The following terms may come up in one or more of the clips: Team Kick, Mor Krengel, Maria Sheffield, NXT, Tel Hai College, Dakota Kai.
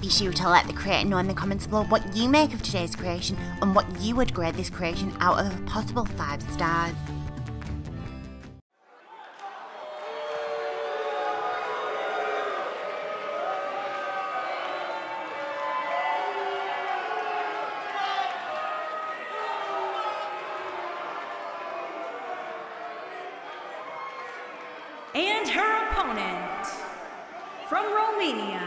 Be sure to let the creator know in the comments below what you make of today's creation and what you would grade this creation out of a possible 5 stars. And her opponent, from Romania,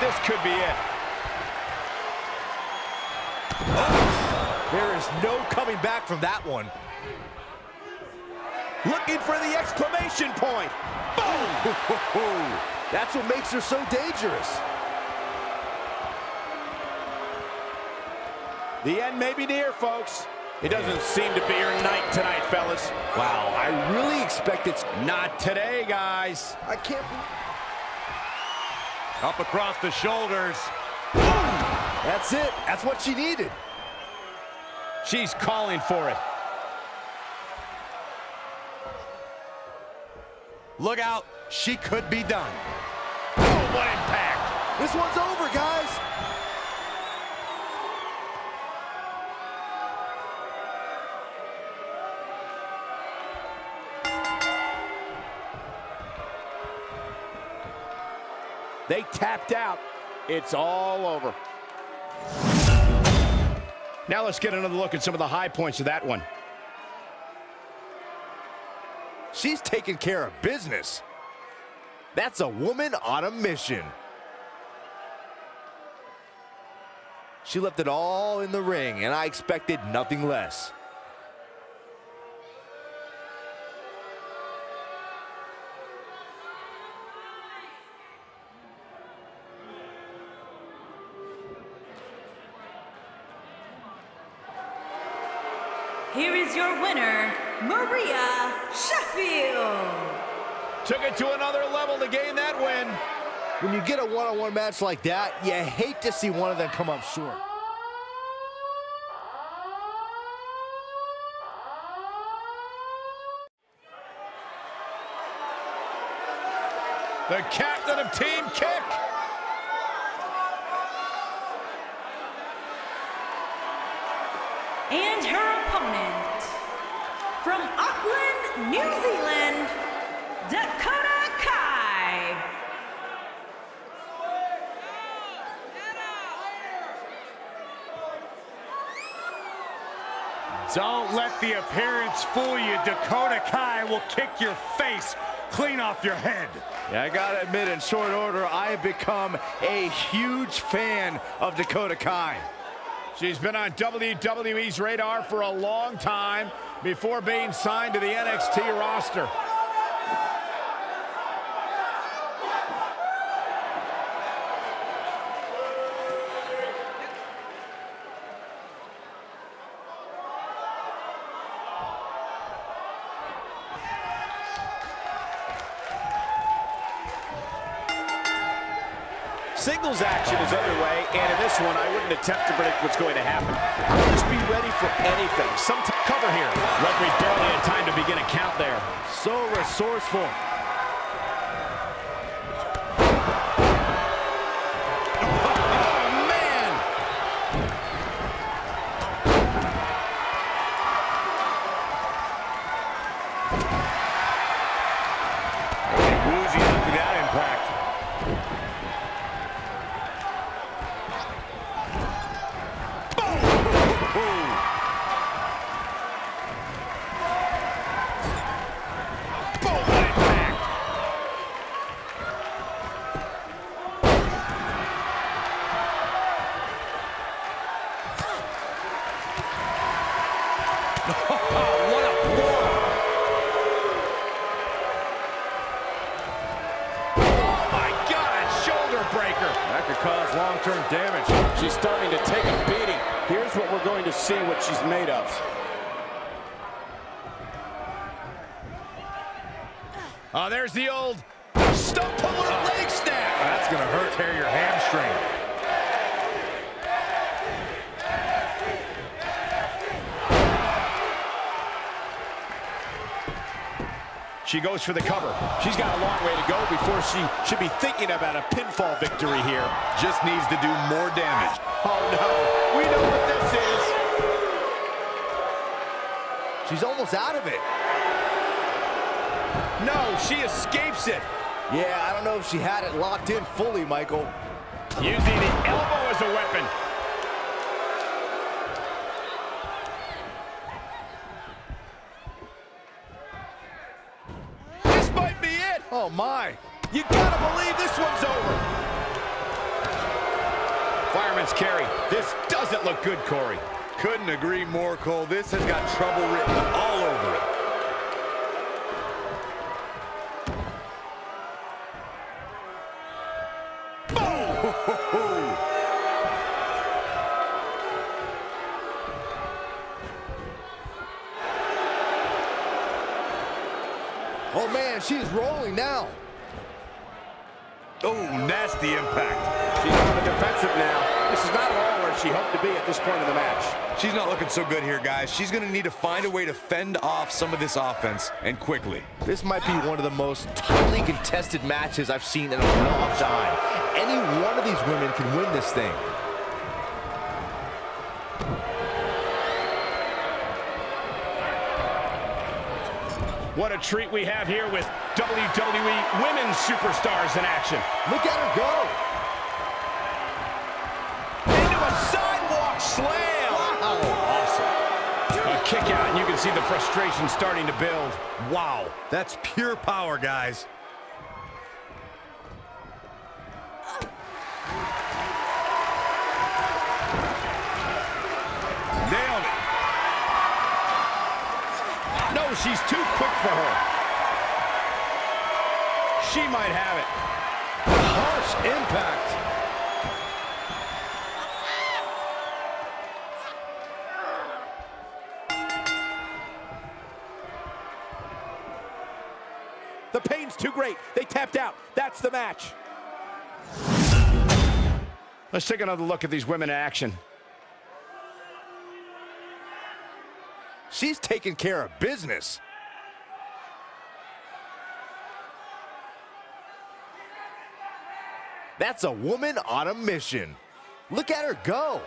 This could be it. Oh, there is no coming back from that one. Looking for the exclamation point. Boom! That's what makes her so dangerous. The end may be near, folks. It doesn't seem to be your night tonight, fellas. Wow, I really expect it's not today, guys. I can't believe. Up across the shoulders. Boom! That's it. That's what she needed. She's calling for it. Look out. She could be done. Oh, what impact. This one's over, guys. They tapped out. It's all over. Now let's get another look at some of the high points of that one. She's taking care of business. That's a woman on a mission. She left it all in the ring, and I expected nothing less. Here is your winner, Maria Sheffield. Took it to another level to gain that win. When you get a one-on-one match like that, you hate to see one of them come up short. The captain of Team Kick. And her opponent, from Auckland, New Zealand, Dakota Kai. Don't let the appearance fool you. Dakota Kai will kick your face clean off your head. Yeah, I gotta admit, in short order, I have become a huge fan of Dakota Kai. She's been on WWE's radar for a long time before being signed to the NXT roster. Singles action is underway, and in this one, I wouldn't attempt to predict what's going to happen. I'll just be ready for anything. Some cover here. Referee's barely had time to begin a count there. So resourceful. See what she's made of. Oh, there's the old stump puller leg snap. That's gonna hurt, tear your hamstring. She goes for the cover. She's got a long way to go before she should be thinking about a pinfall victory here. Just needs to do more damage. Oh, no. We know what this is. She's almost out of it. No, she escapes it. Yeah, I don't know if she had it locked in fully, Michael. Using the elbow as a weapon. Oh, my. You gotta believe this one's over. Fireman's carry. This doesn't look good, Corey. Couldn't agree more, Cole. This has got trouble written all over it. Oh, man, she's rolling now. Oh, nasty impact. She's on the defensive now. This is not at all where she hoped to be at this point in the match. She's not looking so good here, guys. She's going to need to find a way to fend off some of this offense, and quickly. This might be one of the most tightly contested matches I've seen in a long time. Any one of these women can win this thing. What a treat we have here with WWE Women's Superstars in action. Look at her go. Into a sidewalk slam. Wow. Awesome. A kick out, and you can see the frustration starting to build. Wow. That's pure power, guys. She's too quick for her. She might have it. Harsh impact. The pain's too great. They tapped out. That's the match. Let's take another look at these women in action. She's taking care of business. That's a woman on a mission. Look at her go.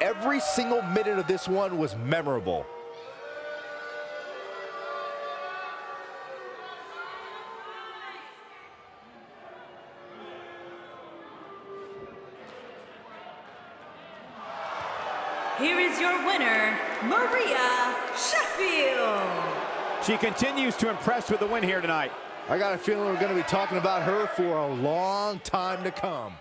Every single minute of this one was memorable. Here is your winner, Maria Sheffield. She continues to impress with the win here tonight. I got a feeling we're going to be talking about her for a long time to come.